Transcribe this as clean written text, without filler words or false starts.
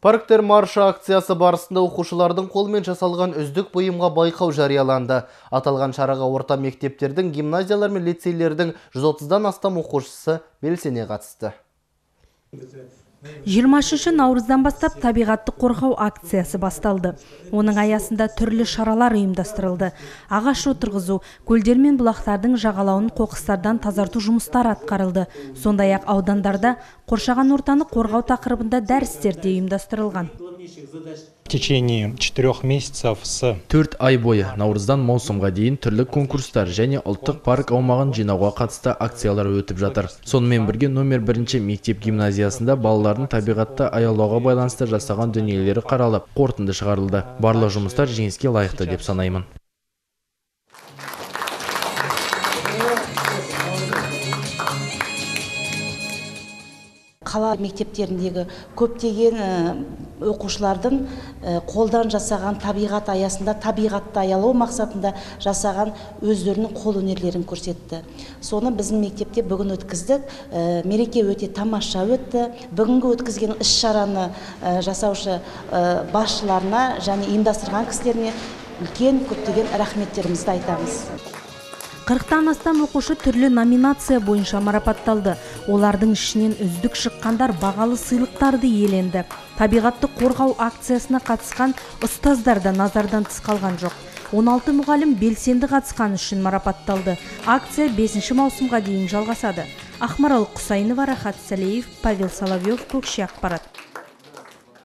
Парктер маршы акциясы барысында оқушылардың қолмен жасалған үздік бұйымға байқау жарияланды. Аталған шараға орта мектептердің, гимназиялар мен лицейлердің 130-дан астам оқушысы белсене қатысты. 23 наурыздан бастап табиғатты қорғау акциясы басталды. Оның аясында түрлі шаралар ұйымдастырылды. Ағаш отырғызу, көлдер мен бұлақтардың жағалауын қоқыстардан тазарту жұмыстар атқарылды. Сондай-ақ аудандарда қоршаған ортаны қорғау тақырыбында дәрістер де ұйымдастырылған. 4 ай бойы наурыздан маусымға дейін түрлі конкурстар және ұлттық парк аумағын жинауға қатысты акциялар өтіп жатыр. Сонымен бірге номер 1-ші мектеп гимназиясында балалардың табиғатты аялауға байланысты жасаған дүниелері қаралып, қорытынды шығарылды. Барлық жұмыстар жеңіске лайықты деп санаймын. Қала мектептеріндегі көптеген оқушылардың қолдан жасаған табиғат аясында, табиғатты аялау мақсатында жасаған өздерінің қол өнерлерін көрсетті. Соны біздің мектепте бүгін өткіздік. Мереке өте тамаша өтті. Бүгінгі өткізген іс-шараны жасаушы басшыларына және ұйымдастырған кісілеріне үлкен көптеген рахметтерімізді айтамыз. 40-тан астам оқушы түрлі номинация бойынша марапатталды. Олардың ішінен үздік шыққандар бағалы сыйлықтарды иеленді. Табиғатты қорғау акциясына қатысқан ұстаздар да назардан тыс қалған жоқ. 16 мұғалім белсенді қатысқан үшін марапатталды. Акция 5 маусымға дейін жалғасады. Ахмарал Құсайынова, Рахат Салиев, Павел Соловьев, Köкши Aqparat.